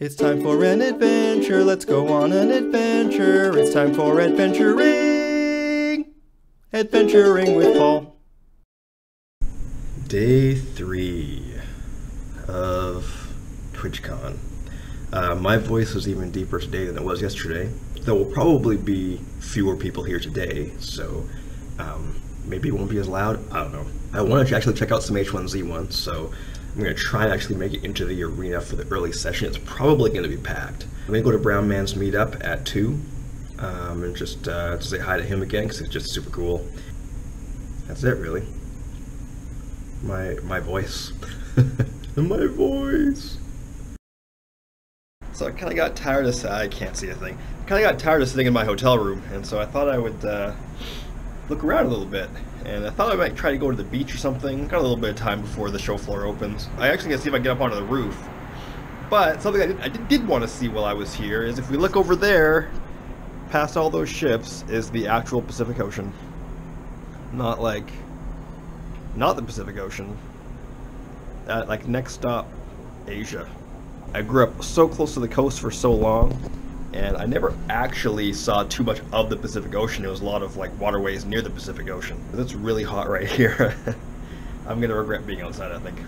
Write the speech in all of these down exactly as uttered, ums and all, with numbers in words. It's time for an adventure, let's go on an adventure. It's time for adventuring! Adventuring with Paul. Day three of TwitchCon. Uh, my voice was even deeper today than it was yesterday. There will probably be fewer people here today, so um, maybe it won't be as loud, I don't know. I wanted to actually check out some H one Z one, so I'm going to try and actually make it into the arena for the early session. It's probably going to be packed. I'm going to go to Brownman's meetup at two um, and just uh, to say hi to him again because it's just super cool. That's it, really. My my voice. My voice. So I kind of got tired of uh, I can't see a thing. I kind of got tired of sitting in my hotel room, and so I thought I would uh, look around a little bit. And I thought I might try to go to the beach or something. Got a little bit of time before the show floor opens. I actually gotta see if I can get up onto the roof. But something I did, I did, did want to see while I was here is if we look over there, past all those ships is the actual Pacific Ocean. Not like, not the Pacific Ocean. Uh, like next stop, Asia. I grew up so close to the coast for so long, and I never actually saw too much of the Pacific Ocean. It was a lot of like waterways near the Pacific Ocean. It's really hot right here. I'm gonna regret being outside, I think.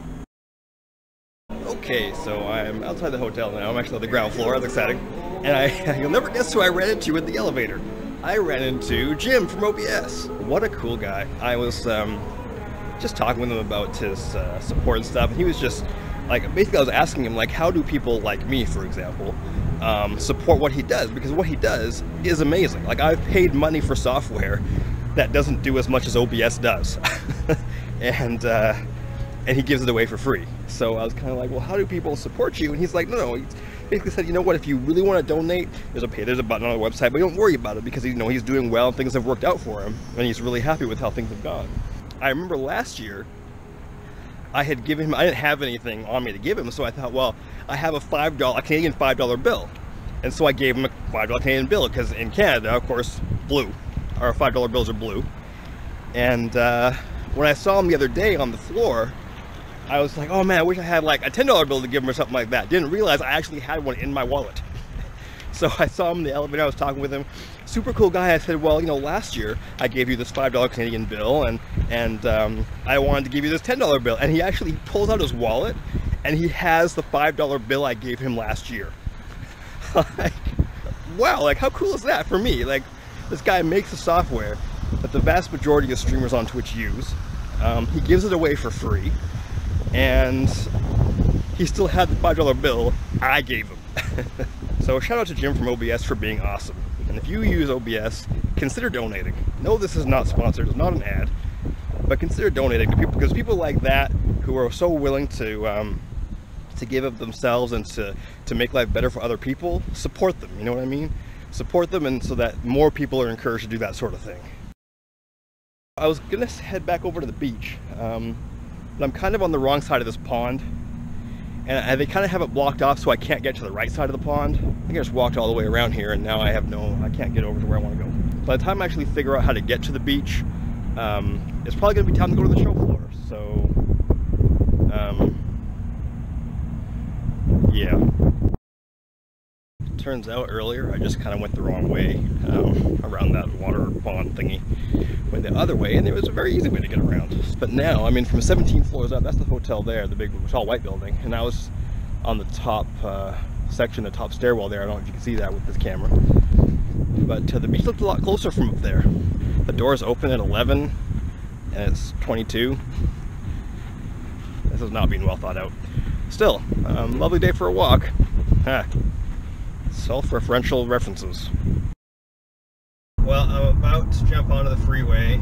Okay, so I'm outside the hotel now. I'm actually on the ground floor. That's exciting. And I, you'll never guess who I ran into in the elevator. I ran into Jim from O B S. What a cool guy. I was um, just talking with him about his uh, support and stuff, and he was just like, basically I was asking him like, how do people like me, for example, Um, support what he does, because what he does is amazing. Like, I've paid money for software that doesn't do as much as O B S does, and uh, and he gives it away for free. So I was kind of like, well, how do people support you? And he's like, no, no. He basically said, you know what? If you really want to donate, there's a pay, there's a button on the website, but don't worry about it because you know he's doing well, and things have worked out for him, and he's really happy with how things have gone. I remember last year, I had given him, I didn't have anything on me to give him, so I thought, well, I have a five dollar, a Canadian five dollar bill. And so I gave him a five dollar Canadian bill, because in Canada, of course, blue. Our five dollar bills are blue. And uh, when I saw him the other day on the floor, I was like, oh man, I wish I had like a ten dollar bill to give him or something like that. Didn't realize I actually had one in my wallet. So I saw him in the elevator, I was talking with him. Super cool guy. I said, well, you know, last year I gave you this five dollar Canadian bill and and um, I wanted to give you this ten dollar bill. And he actually pulls out his wallet and he has the five dollar bill I gave him last year. Like, wow, like how cool is that for me? Like, this guy makes the software that the vast majority of streamers on Twitch use. Um, he gives it away for free and he still had the five dollar bill I gave him. So shout out to Jim from O B S for being awesome. And if you use O B S, consider donating. No, this is not sponsored, it's not an ad, but consider donating to people, because people like that who are so willing to um, to give of themselves and to, to make life better for other people, support them, you know what I mean? Support them, and so that more people are encouraged to do that sort of thing. I was gonna head back over to the beach, um, but I'm kind of on the wrong side of this pond, and they kind of have it blocked off so I can't get to the right side of the pond. I think I just walked all the way around here and now I have no, I can't get over to where I want to go. By the time I actually figure out how to get to the beach, um, it's probably going to be time to go to the show floor. So, um, yeah. Turns out earlier I just kind of went the wrong way um, around that water pond thingy. Went the other way and it was a very easy way to get around. But now, I mean, from seventeen floors up, that's the hotel there, the big tall white building, and I was on the top uh, section, the top stairwell there. I don't know if you can see that with this camera, but uh, the beach looked a lot closer from up there. The doors open at eleven and it's twenty-two. This is not being well thought out. Still, um, lovely day for a walk. Huh. Self-referential references. Well, I'm about to jump onto the freeway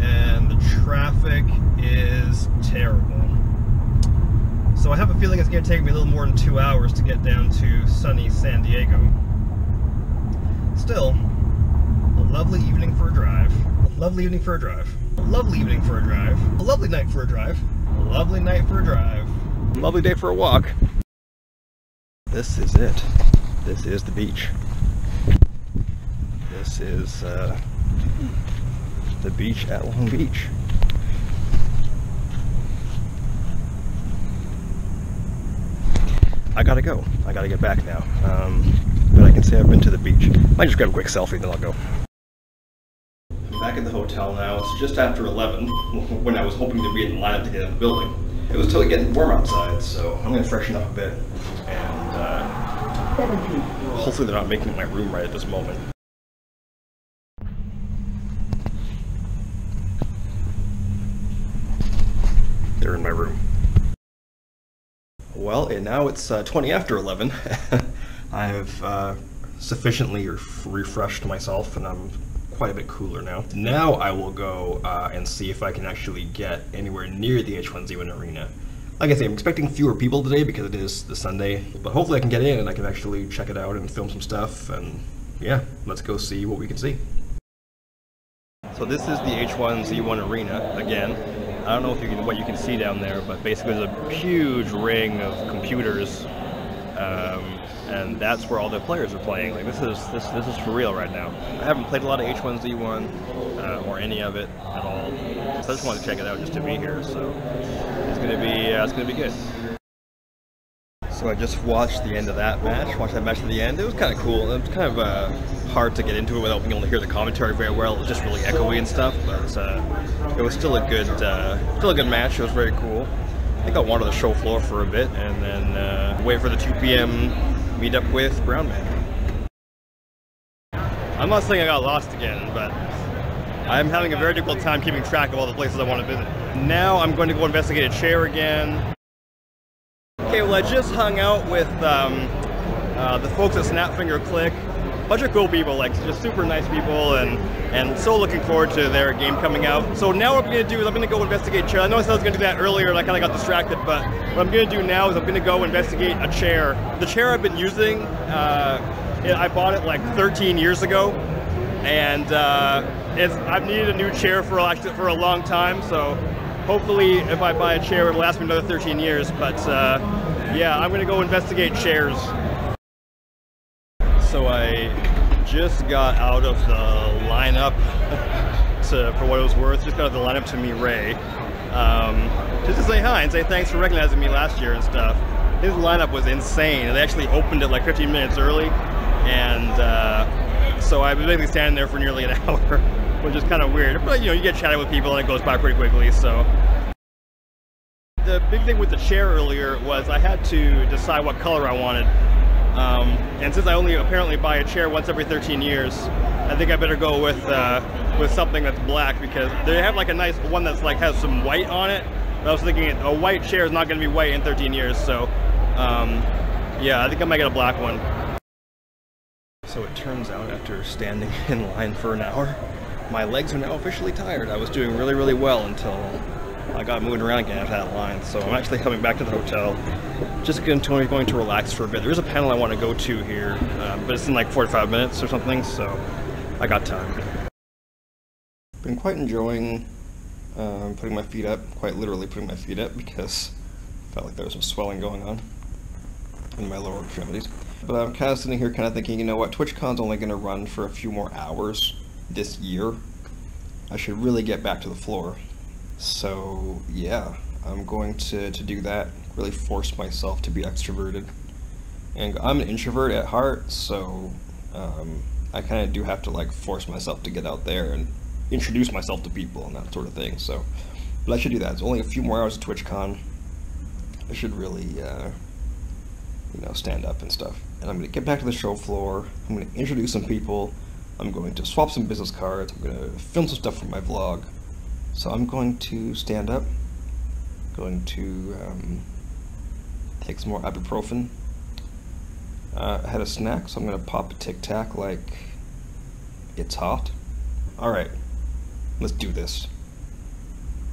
and the traffic is terrible. So I have a feeling it's going to take me a little more than two hours to get down to sunny San Diego. Still, a lovely evening for a drive. A lovely evening for a drive. A lovely evening for a drive. A lovely night for a drive. A lovely night for a drive. A lovely day for a walk. This is it. This is the beach. This is uh, the beach at Long Beach. I gotta go. I gotta get back now. Um, but I can say I've been to the beach. I just grab a quick selfie, then I'll go. I'm back at the hotel now. It's just after eleven, when I was hoping to be in line to get in the building. It was totally getting warm outside, so I'm gonna freshen up a bit. And uh, hopefully they're not making my room right at this moment. They're in my room. Well, and now it's uh, twenty after eleven. I've uh, sufficiently refreshed myself and I'm quite a bit cooler now. Now I will go uh, and see if I can actually get anywhere near the H one Z one arena. Like I say, I'm expecting fewer people today because it is the Sunday, but hopefully I can get in and I can actually check it out and film some stuff, and yeah, let's go see what we can see. So this is the H one Z one arena again. I don't know if you can, what you can see down there, but basically there's a huge ring of computers, um, and that's where all the players are playing. Like this is this this is for real right now. I haven't played a lot of H one Z one uh, or any of it at all, so I just wanted to check it out just to be here. So it's gonna be uh, it's gonna be good. So I just watched the end of that match. Watched that match to the end. It was kind of cool. It was kind of uh, hard to get into it without being able to hear the commentary very well. It was just really echoey and stuff, but uh, it was still a good, uh, still a good match. It was very cool. I think I wanted the show floor for a bit, and then uh, wait for the two P M meetup with Brownman. I'm not saying I got lost again, but I'm having a very difficult time keeping track of all the places I want to visit. Now I'm going to go investigate a chair again. Okay, well I just hung out with um, uh, the folks at Snapfinger Click. Bunch of cool people, like just super nice people, and and so looking forward to their game coming out. So now what I'm gonna do is I'm gonna go investigate chair. I know I said I was gonna do that earlier and I kinda got distracted, but what I'm gonna do now is I'm gonna go investigate a chair. The chair I've been using, uh, it, I bought it like thirteen years ago, and uh, it's, I've needed a new chair for, for a long time, so hopefully if I buy a chair it'll last me another thirteen years, but uh, yeah, I'm gonna go investigate chairs. So I just got out of the lineup to, for what it was worth, just got out of the lineup to meet Ray. Um, just to say hi and say thanks for recognizing me last year and stuff. His lineup was insane. They actually opened it like fifteen minutes early, and uh, so I've been basically standing there for nearly an hour, which is kind of weird. But you know, you get chatting with people and it goes by pretty quickly, so. The big thing with the chair earlier was I had to decide what color I wanted. Um, and since I only apparently buy a chair once every thirteen years, I think I better go with uh, with something that's black, because they have like a nice one that's like has some white on it. But I was thinking a white chair is not going to be white in thirteen years, so um, yeah, I think I might get a black one. So it turns out after standing in line for an hour, my legs are now officially tired. I was doing really really well until I got moving around again after that line, so I'm actually coming back to the hotel. Just going to, going to relax for a bit. There is a panel I want to go to here, um, but it's in like forty-five minutes or something, so I got time. Been quite enjoying um, putting my feet up, quite literally putting my feet up, because I felt like there was some swelling going on in my lower extremities. But I'm kind of sitting here kind of thinking, you know what, TwitchCon's only going to run for a few more hours this year. I should really get back to the floor. So yeah, I'm going to, to do that, really force myself to be extroverted. And I'm an introvert at heart, so um, I kind of do have to like force myself to get out there and introduce myself to people and that sort of thing. So, but I should do that. It's only a few more hours of TwitchCon. I should really, uh, you know, stand up and stuff. And I'm going to get back to the show floor, I'm going to introduce some people, I'm going to swap some business cards, I'm going to film some stuff for my vlog. So I'm going to stand up, going to um, take some more ibuprofen. Uh, I had a snack, so I'm going to pop a Tic Tac like it's hot. All right, let's do this.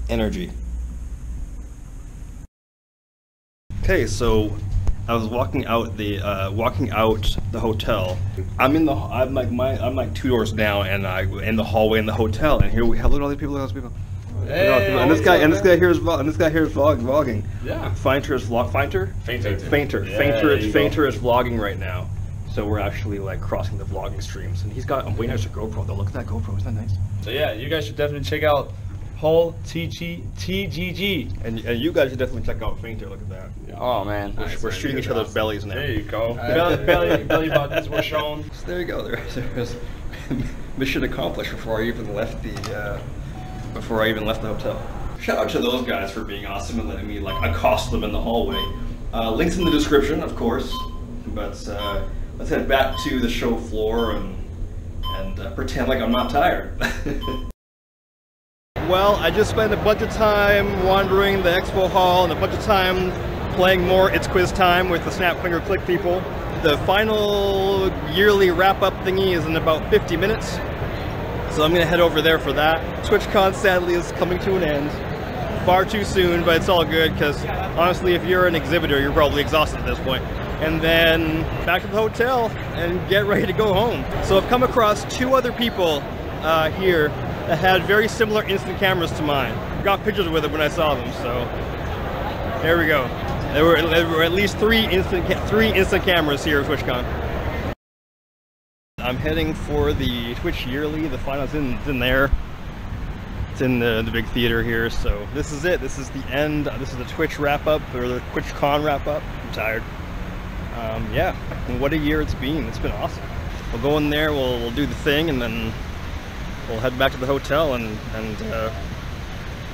Energy. Okay, so I was walking out the uh, walking out the hotel. I'm in the I'm like my I'm like two doors down, and I in the hallway in the hotel, and here we hello to all these people, all these people. Hey, and this guy, and this guy here is vlog, and this guy here is vlog, vlogging. Yeah. Feinter is vlog, Feinter? Feinter. Feinter. Yeah, Feinter is Feinter is vlogging right now. So we're actually like crossing the vlogging streams, and he's got a way nicer GoPro though. Look at that GoPro, isn't that nice? So yeah, you guys should definitely check out Paul T G G. And, and you guys should definitely check out Feinter. Look at that. Yeah. Oh, man. We're, nice, we're shooting each other's awesome. bellies now. There you go. belly, belly, belly buttons were shown. So there you go. There, there was mission accomplished before I even left the, uh, before I even left the hotel. Shout out to those guys for being awesome and letting me like accost them in the hallway. Uh, links in the description, of course. But uh, let's head back to the show floor and, and uh, pretend like I'm not tired. Well, I just spent a bunch of time wandering the expo hall and a bunch of time playing more It's Quiz Time with the Snapfinger Click people. The final yearly wrap-up thingy is in about fifty minutes, so I'm going to head over there for that. TwitchCon, sadly, is coming to an end far too soon, but it's all good because, honestly, if you're an exhibitor, you're probably exhausted at this point. And then back to the hotel and get ready to go home. So I've come across two other people uh, here that had very similar instant cameras to mine. Got pictures with it when I saw them, so there we go. There were, there were at least three instant three instant cameras here at TwitchCon. I'm heading for the Twitch Yearly. The final's in, it's in there. It's in the, the big theater here. So this is it. This is the end. This is the Twitch wrap up or the TwitchCon wrap up. I'm tired. Um, yeah, and what a year it's been. It's been awesome. We'll go in there. We'll we'll do the thing, and then we'll head back to the hotel and, and uh,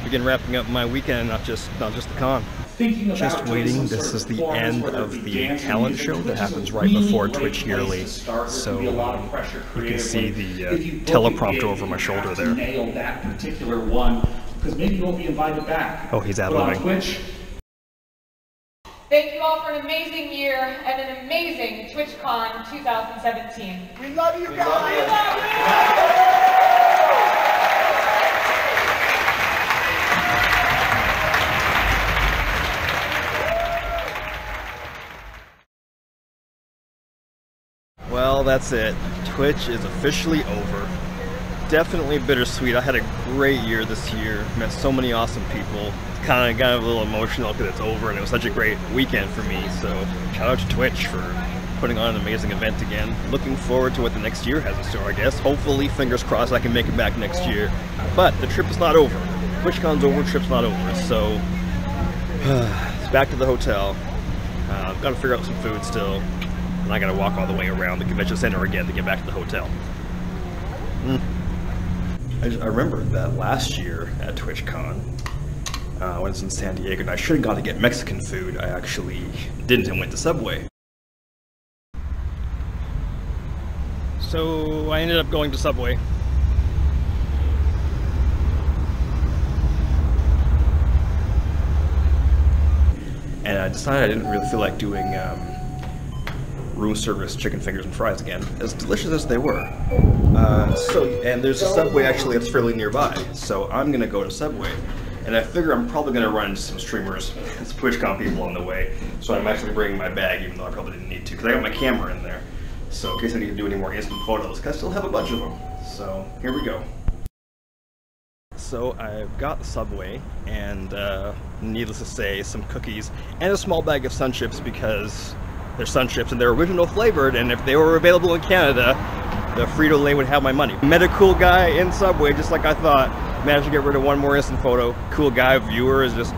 begin wrapping up my weekend, not just not just the con. Thinking about just waiting, this is the end of the talent show that happens right before Twitch Yearly, so you can see the uh, teleprompter over my shoulder there. Nail that particular one, because maybe you won't be invited back. Oh, he's ad-libbing. Thank you all for an amazing year and an amazing TwitchCon two thousand seventeen. We love you guys! We love you. We love you. Well, that's it. Twitch is officially over. Definitely bittersweet. I had a great year this year. Met so many awesome people. Kind of got a little emotional because it's over and it was such a great weekend for me. So shout out to Twitch for putting on an amazing event again. Looking forward to what the next year has in store, I guess. Hopefully, fingers crossed, I can make it back next year. But the trip is not over. TwitchCon's over, trip's not over. So it's back to the hotel. Uh, gotta figure out some food still. And I gotta walk all the way around the convention center again to get back to the hotel. Mm. I, just, I remember that last year at TwitchCon, uh, when I was in San Diego, and I should have gone to get Mexican food. I actually didn't and went to Subway. So I ended up going to Subway. And I decided I didn't really feel like doing um, room service chicken fingers and fries again, as delicious as they were. Uh, so, and there's a Subway actually that's fairly nearby, so I'm gonna go to Subway, and I figure I'm probably gonna run into some streamers, some TwitchCon people on the way, so I'm actually bringing my bag, even though I probably didn't need to, because I got my camera in there, so in case I need to do any more instant photos, because I still have a bunch of them. So, here we go. So I've got Subway, and uh, needless to say, some cookies, and a small bag of Sun Chips, because they're Sun Chips and they're original flavored, and if they were available in Canada, the Frito-Lay would have my money. Met a cool guy in Subway, just like I thought. Managed to get rid of one more instant photo. Cool guy, viewer, is just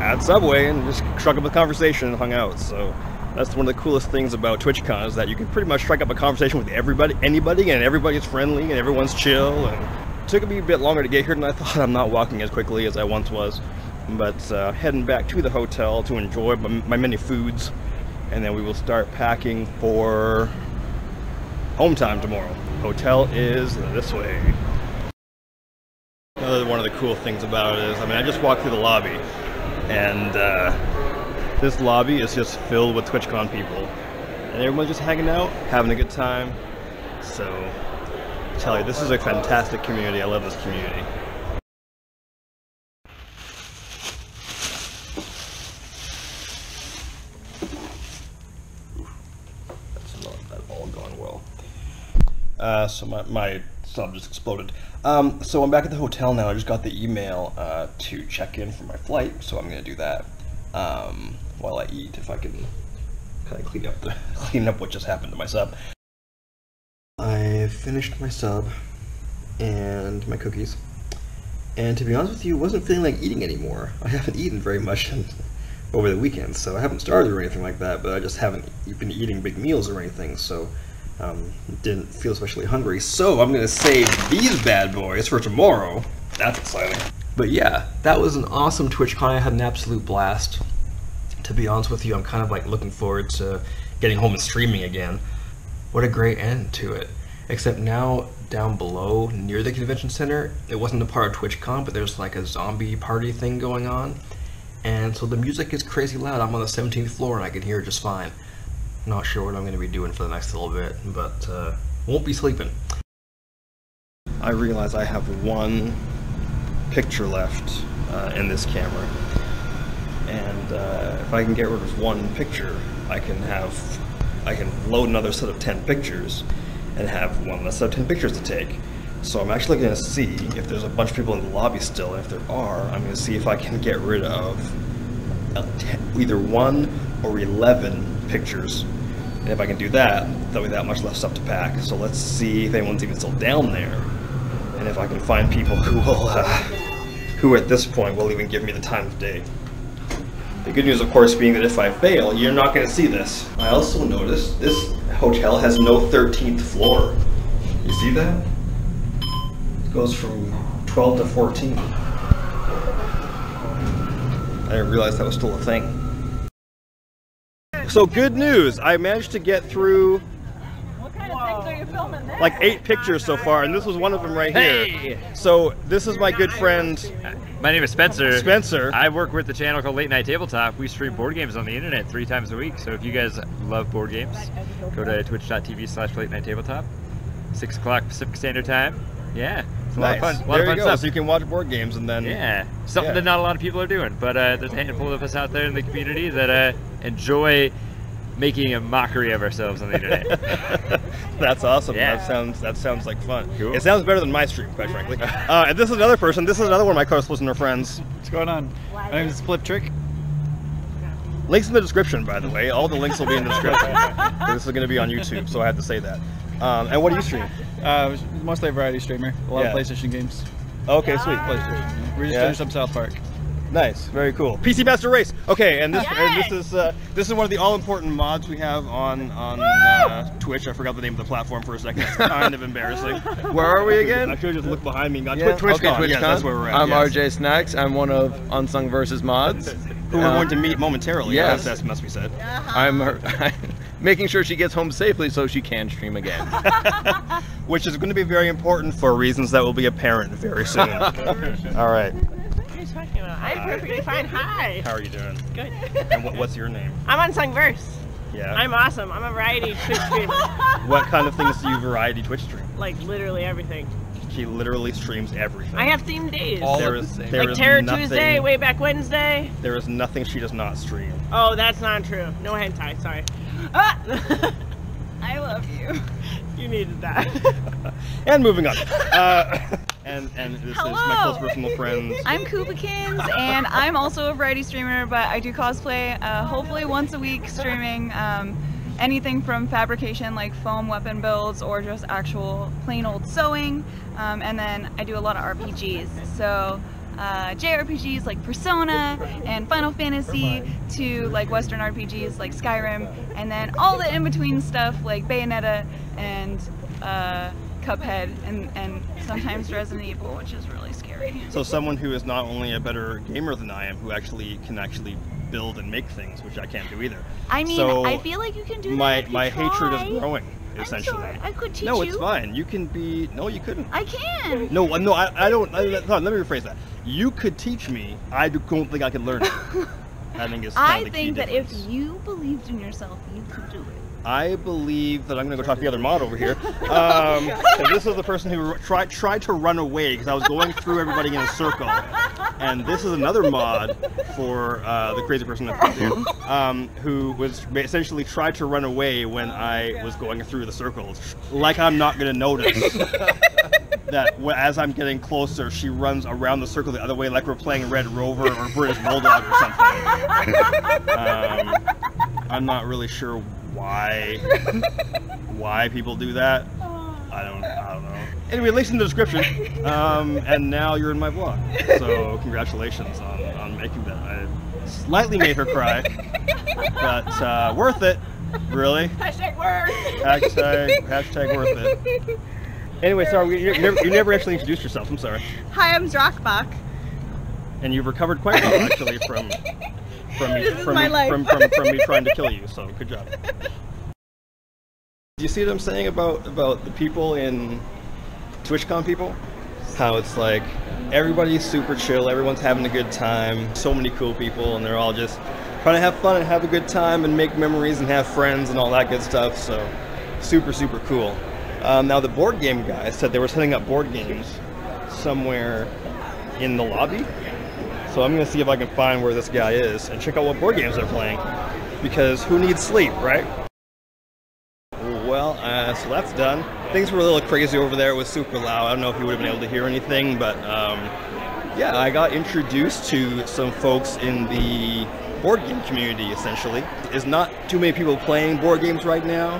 at Subway and just struck up a conversation and hung out. So that's one of the coolest things about TwitchCon, is that you can pretty much strike up a conversation with everybody, anybody, and everybody's friendly and everyone's chill. And it took me a bit longer to get here than I thought. I'm not walking as quickly as I once was, but uh, heading back to the hotel to enjoy my, my many foods. And then we will start packing for home time tomorrow. Hotel is this way. Another one of the cool things about it is, I mean, I just walked through the lobby, and uh, this lobby is just filled with TwitchCon people, and everyone's just hanging out, having a good time. So, I tell you, this is a fantastic community. I love this community. Uh, so my, my sub just exploded. Um, so I'm back at the hotel now. I just got the email uh, to check in for my flight, so I'm gonna do that um, while I eat, if I can kind of clean up the clean up what just happened to my sub. I finished my sub and my cookies, And to be honest with you, wasn't feeling like eating anymore. I haven't eaten very much over the weekend, so I haven't starved or anything like that, but I just haven't been eating big meals or anything, so um, didn't feel especially hungry. So I'm gonna save these bad boys for tomorrow. That's exciting. But yeah, that was an awesome TwitchCon. I had an absolute blast. To be honest with you, I'm kind of like looking forward to getting home and streaming again. What a great end to it. Except now, down below, near the convention center, it wasn't a part of TwitchCon, but there's like a zombie party thing going on. And so the music is crazy loud. I'm on the seventeenth floor and I can hear it just fine. Not sure what I'm gonna be doing for the next little bit, but uh, won't be sleeping. I realize I have one picture left uh, in this camera. And uh, if I can get rid of one picture, I can have, I can load another set of ten pictures and have one less set of ten pictures to take. So I'm actually gonna see if there's a bunch of people in the lobby still, and if there are, I'm gonna see if I can get rid of either one or eleven pictures. And if I can do that, there'll be that much less stuff to pack. So let's see if anyone's even still down there. And if I can find people who will, uh, who at this point will even give me the time of day. The good news, of course, being that if I fail, you're not going to see this. I also noticed this hotel has no thirteenth floor. You see that? It goes from twelve to fourteen. I didn't realize that was still a thing. So good news, I managed to get through what kind of things are you filming there? Like eight pictures so far, and this was one of them right here. Hey! So this is my good friend. My name is Spencer. Spencer. I work with the channel called Late Night Tabletop. We stream board games on the internet three times a week. So if you guys love board games, go to twitch.tv slash Late Night Tabletop. Six o'clock Pacific Standard Time. Yeah, it's a nice. lot of fun. A lot there of fun you go. Stuff. So you can watch board games and then yeah, something yeah. that not a lot of people are doing. But uh, there's a handful of us out there in the community that uh, enjoy making a mockery of ourselves on the internet. That's awesome. Yeah. That sounds that sounds like fun. Cool. It sounds better than my stream, quite frankly. Uh, and this is another person. This is another one of my close listener friends. What's going on? My name is FlipTriq. Links in the description, by the way. All the links will be in the description. This is going to be on YouTube, so I have to say that. Um, and what do you stream? Uh, mostly a variety streamer. A lot yeah. of PlayStation games. Okay, sweet. PlayStation. We just yeah. finished up South Park. Nice, very cool. P C Master Race. Okay, and this, yes! and this is uh, this is one of the all-important mods we have on on uh, Twitch. I forgot the name of the platform for a second. It's kind of embarrassing. Where are we again? I could just look behind me. Got yeah. Twitch. Okay, TwitchCon. Yes, that's where we're at. I'm yes. R J Snacks. I'm one of Unsung Versus Mods, who we're uh, going to meet momentarily. Yes, that must be said. I'm her, making sure she gets home safely so she can stream again, which is going to be very important for reasons that will be apparent very soon. All right. Talking about. I'm perfectly fine. Hi. How are you doing? Good. And what, what's your name? I'm Unsungverse. Yeah. I'm awesome. I'm a variety Twitch streamer. What kind of things do you variety Twitch stream? Like literally everything. She literally streams everything. I have theme days. All there is, the there like Terror nothing, Tuesday, Way Back Wednesday. There is nothing she does not stream. Oh, that's not true. No hentai. Sorry. Ah! I love you. You needed that. And moving on. Uh, And, and this Hello. Is my close personal friends. I'm Kubikins, and I'm also a variety streamer, but I do cosplay, uh, hopefully once a week, streaming um, anything from fabrication like foam weapon builds or just actual plain old sewing. Um, and then I do a lot of R P Gs, so uh, J R P Gs like Persona and Final Fantasy to like Western R P Gs like Skyrim, and then all the in-between stuff like Bayonetta and uh, Cuphead and, and sometimes Resident Evil, which is really scary. So someone who is not only a better gamer than I am, who actually can actually build and make things, which I can't do either. I mean, so I feel like you can do my, that if my you hatred try. Is growing, essentially. I'm sorry, I could teach you. No, it's you. Fine. You can be... No, you couldn't. I can! No, no, I, I don't... I, no, let me rephrase that. You could teach me. I don't think I could learn it. I think it's I think that difference. If you believed in yourself, you could do it. I believe that I'm going to go talk to the other mod over here. Um, so this is the person who tried tried to run away because I was going through everybody in a circle. And this is another mod for uh, the crazy person up here, um, who was essentially tried to run away when I was going through the circles. Like I'm not going to notice. That as I'm getting closer, she runs around the circle the other way, like we're playing Red Rover or British Bulldog or something. Um, I'm not really sure why why people do that. I don't, I don't know. Anyway, links in the description. Um, and now you're in my vlog. So congratulations on, on making that. I slightly made her cry, but uh, worth it, really. Hashtag worth. Hashtag, hashtag worth it. Anyway, sorry, you never, you never actually introduced yourself. I'm sorry. Hi, I'm Zrokbok. And you've recovered quite well, actually, from from me, from, me, from, from, from me trying to kill you. So good job. Do you see what I'm saying about about the people in TwitchCon people? How it's like everybody's super chill, everyone's having a good time, so many cool people, and they're all just trying to have fun and have a good time and make memories and have friends and all that good stuff. So super super cool. Um, now the board game guys said they were setting up board games somewhere in the lobby. So I'm gonna see if I can find where this guy is and check out what board games they're playing, because who needs sleep, right? Well, uh, so that's done. Things were a little crazy over there. It was super loud. I don't know if you would have been able to hear anything, but um, yeah, I got introduced to some folks in the board game community, essentially. There's not too many people playing board games right now,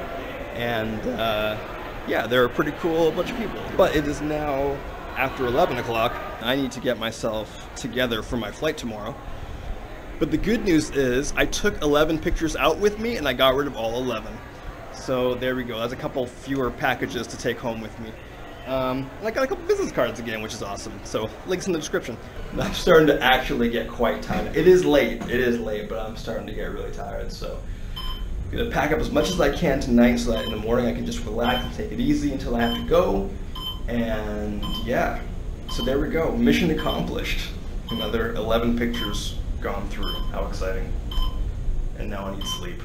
and uh, yeah, they're a pretty cool bunch of people. But it is now after eleven o'clock. I need to get myself together for my flight tomorrow. But the good news is I took eleven pictures out with me, and I got rid of all eleven. So there we go. That's a couple fewer packages to take home with me. Um, and I got a couple business cards again, which is awesome. So links in the description. I'm starting to actually get quite tired. It is late. It is late, but I'm starting to get really tired. So I'm going to pack up as much as I can tonight so that in the morning I can just relax and take it easy until I have to go. And yeah, so there we go. Mission accomplished. Another eleven pictures gone through. How exciting. And now I need sleep.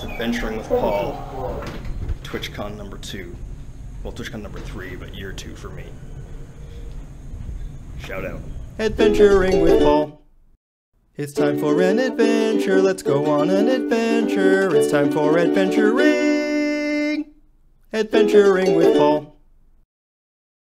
It's Adventuring with Paul, TwitchCon number two. Well, TwitchCon number three, but year two for me. Shout out. Adventuring with Paul. It's time for an adventure. Let's go on an adventure. It's time for adventuring. Adventuring with Paul.